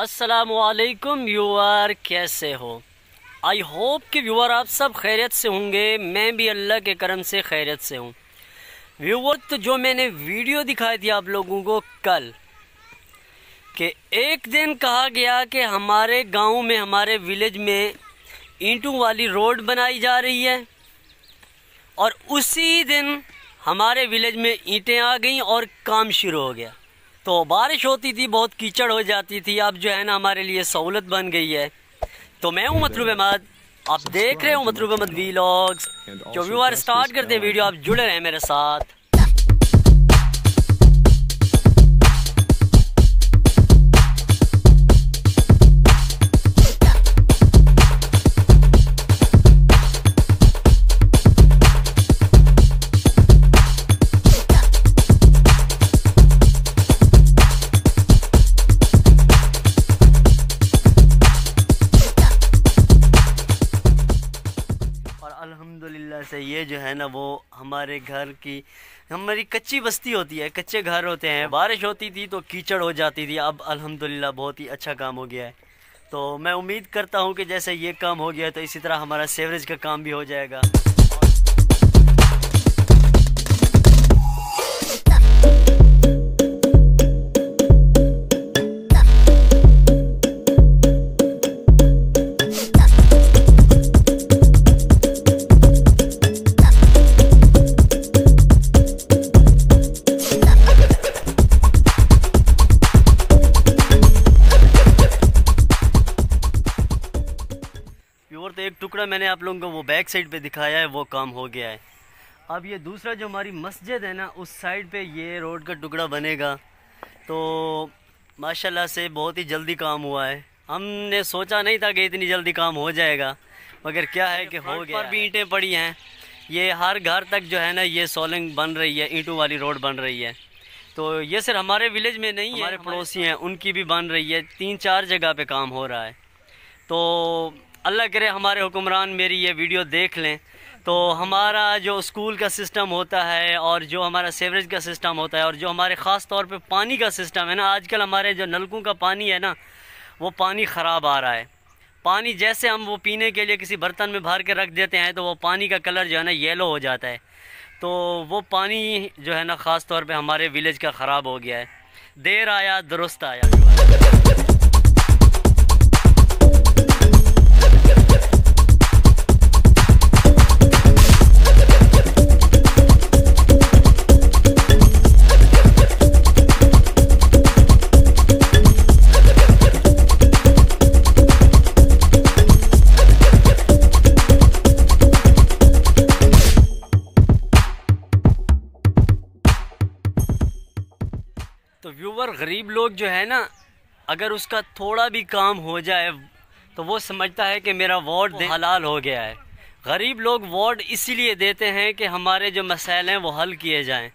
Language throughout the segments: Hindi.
अस्सलामुअलैकुम व्यूअर, कैसे हो? आई होप कि व्यूअर आप सब खैरियत से होंगे। मैं भी अल्लाह के करम से खैरियत से हूँ। व्यूअर, तो जो मैंने वीडियो दिखाई थी आप लोगों को कल कि एक दिन कहा गया कि हमारे गांव में, हमारे विलेज में ईंटों वाली रोड बनाई जा रही है, और उसी दिन हमारे विलेज में ईंटें आ गई और काम शुरू हो गया। तो बारिश होती थी, बहुत कीचड़ हो जाती थी, अब जो है ना हमारे लिए सहूलत बन गई है। तो मैं हूँ मतलूब अहमद, आप देख रहे हो मतलूब अहमद व्लॉग्स। जो व्यूअर, स्टार्ट करते हैं वीडियो, आप जुड़े रहें मेरे साथ। से ये जो है ना वो हमारे घर की, हमारी कच्ची बस्ती होती है, कच्चे घर होते हैं। बारिश होती थी तो कीचड़ हो जाती थी, अब अल्हम्दुलिल्लाह बहुत ही अच्छा काम हो गया है। तो मैं उम्मीद करता हूँ कि जैसे ये काम हो गया है तो इसी तरह हमारा सीवरेज का काम भी हो जाएगा। तो एक टुकड़ा मैंने आप लोगों को वो बैक साइड पे दिखाया है, वो काम हो गया है। अब ये दूसरा जो हमारी मस्जिद है ना, उस साइड पे ये रोड का टुकड़ा बनेगा। तो माशाल्लाह से बहुत ही जल्दी काम हुआ है। हमने सोचा नहीं था कि इतनी जल्दी काम हो जाएगा, मगर क्या है कि हो गया। पर भी ईंटें पड़ी हैं, ये हर घर तक जो है ना ये सोलंग बन रही है, ईंटों वाली रोड बन रही है। तो ये सिर्फ हमारे विलेज में नहीं है, हमारे पड़ोसी हैं उनकी भी बन रही है, 3-4 जगह पर काम हो रहा है। तो अल्लाह करे हमारे हुक्मरान मेरी ये वीडियो देख लें तो हमारा जो स्कूल का सिस्टम होता है और जो हमारा सीवरेज का सिस्टम होता है और जो हमारे ख़ास तौर पे पानी का सिस्टम है ना, आजकल हमारे जो नलकों का पानी है ना, वो पानी ख़राब आ रहा है। पानी जैसे हम वो पीने के लिए किसी बर्तन में भर के रख देते हैं तो वो पानी का कलर जो है ना येलो हो जाता है। तो वो पानी जो है ना ख़ास तौर पर हमारे विलेज का ख़राब हो गया है। देर आया दुरुस्त आया। तो व्यूवर, गरीब लोग जो है ना, अगर उसका थोड़ा भी काम हो जाए तो वो समझता है कि मेरा वोट हलाल हो गया है। गरीब लोग वोट इसीलिए देते हैं कि हमारे जो मसाइल हैं वो हल किए जाएं।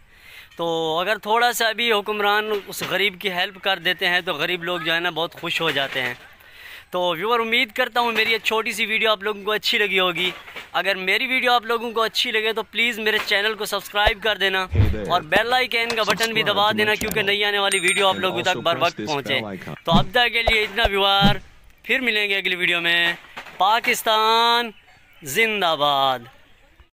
तो अगर थोड़ा सा भी हुक्मरान उस गरीब की हेल्प कर देते हैं तो गरीब लोग जो है ना बहुत खुश हो जाते हैं। तो व्यूवर, उम्मीद करता हूँ मेरी ये छोटी सी वीडियो आप लोगों को अच्छी लगी होगी। अगर मेरी वीडियो आप लोगों को अच्छी लगे तो प्लीज़ मेरे चैनल को सब्सक्राइब कर देना और बेल आइकन का बटन भी दबा देना, क्योंकि नई आने वाली वीडियो आप लोगों तक बर वक्त पहुँचे। तो अब तक के लिए इतना व्यूअर, फिर मिलेंगे अगली वीडियो में। पाकिस्तान जिंदाबाद।